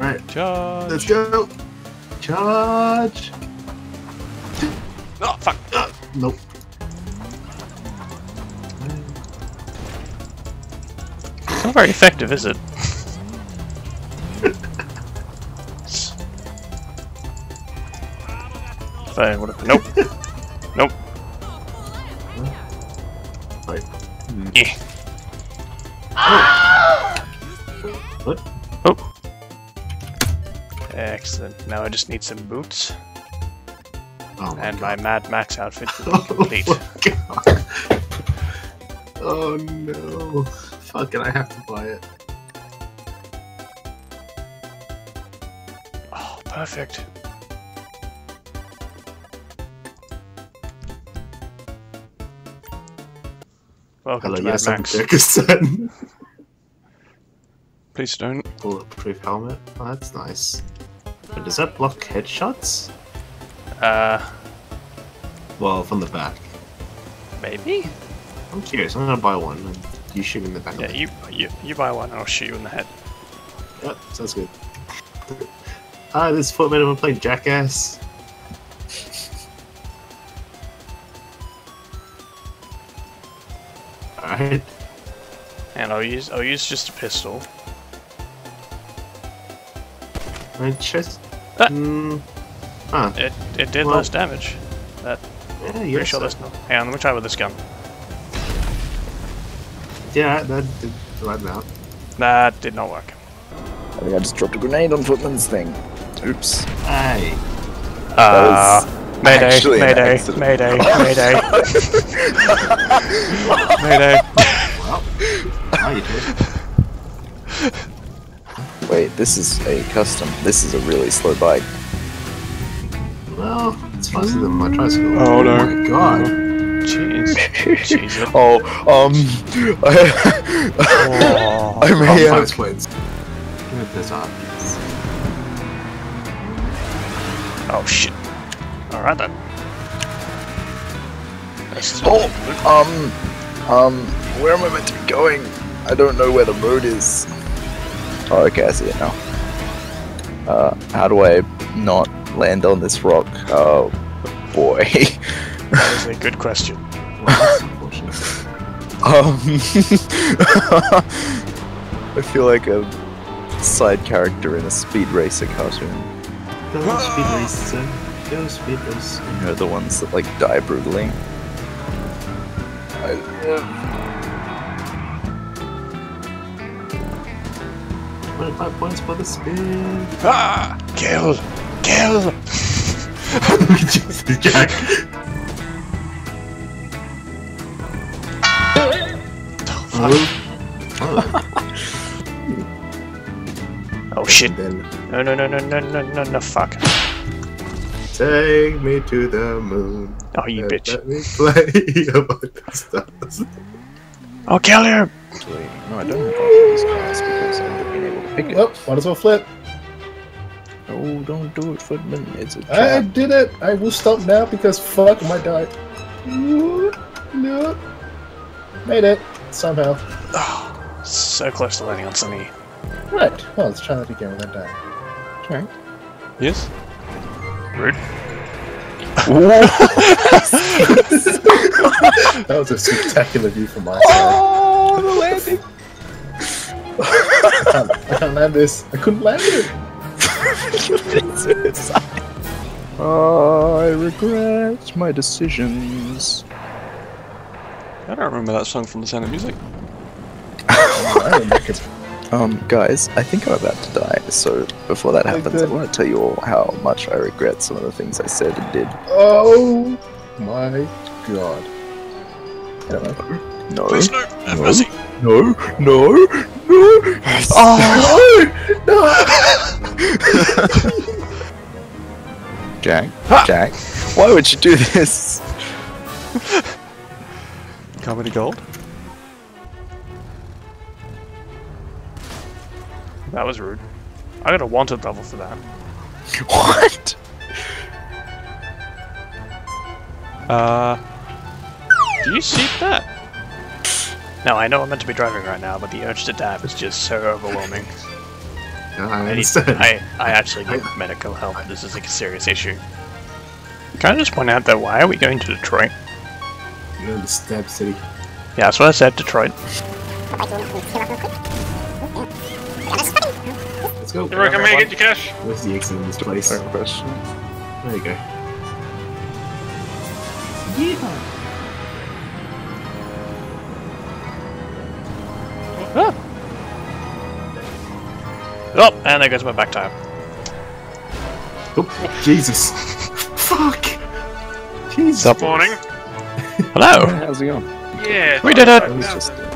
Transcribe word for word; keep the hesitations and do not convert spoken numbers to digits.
Alright. Charge. Let's go. Charge. Oh, fuck. Uh, nope. It's not very effective, is it? Fine, what if, nope. Nope. Right. Yeah. Ah! What? Oh. Excellent. Now I just need some boots. Oh my and God. My Mad Max outfit will be complete. Oh, my God. Oh no. Fuck it, I have to buy it. Oh, perfect. Welcome Hello, to Mad yes, Max. I'm Dickerson. Please don't. Bulletproof helmet. Oh, that's nice. But does that block headshots? Uh. Well, from the back. Maybe. I'm curious. I'm gonna buy one. And you shoot me in the back. Yeah, of you you you buy one, and I'll shoot you in the head. Yep, sounds good. Ah, this foot made him play jackass. Alright. And I'll use I'll use just a pistol. I just ah. mm. huh. It it did well, less damage. That yeah, pretty sure so. That's not. Hang on, let me try with this gun. Yeah, that did right now. That did not work. I think I just dropped a grenade on Footman's thing. Oops. Hey. Uh Mayday, Actually, mayday, mayday, mayday, mayday. Well, now you did. Wait, this is a custom. This is a really slow bike. Well, it's faster than my tricycle. Oh, oh no. My god. Jeez. Jeez. Oh, um. I, oh, I'm oh, here. Give this up. Oh shit. Alright then. Oh! Um, um, where am I meant to be going? I don't know where the road is. Oh, okay, I see it now. Uh, how do I not land on this rock? Oh, boy. That is a good question. um, I feel like a side character in a speed racer cartoon. No, speed racer. Those speeders. You know, the ones that like die brutally. I, yeah. twenty-five points for the speed. Ah! Kill! Kill! Jesus, Jack. Oh, fuck. Oh. Oh shit. No, no, no, no, no, no, no, no, fuck. Take me to the moon. Oh, you bitch. Let me play about the stars. I'll kill him! Actually, no, I don't have all these cars because I haven't been able to pick it up. Oh, might as well flip. Oh, don't do it, Footman. It's a trap. I did it! I will stop now because fuck, I might die. No. Made it. Somehow. Oh, so close to landing on Sunny. Right. Well, let's try that again without dying. Alright. Yes? Rude. That was a spectacular view from my side. Oh, the landing! I, can't, I can't land this. I couldn't land it. I regret my decisions. I don't remember that song from The Sound of Music. Um, guys, I think I'm about to die, so before that happens, I, I want to tell you all how much I regret some of the things I said and did. Oh my god. No. No. Please, no. Have no. Mercy. No. No. No. Oh. No. No. Jack. Ah. Jack. Why would you do this? Comedy gold? That was rude. I got a wanted level for that. What? Uh... Do you see that? No, I know I'm meant to be driving right now, but the urge to dab is just so overwhelming. No, I understand. I, need, I, I actually need medical help. This is like a serious issue. Can I just point out that why are we going to Detroit? You're in the Stab City. Yeah, that's what I said, Detroit. Let's go. Everyone can make it, you cash. Where's the exit in this place? There you go. Yeah. Oh, and there goes my back tire. Oh, Jesus. Fuck. Jesus. Good morning. Hello. How's it going? Yeah. We did it.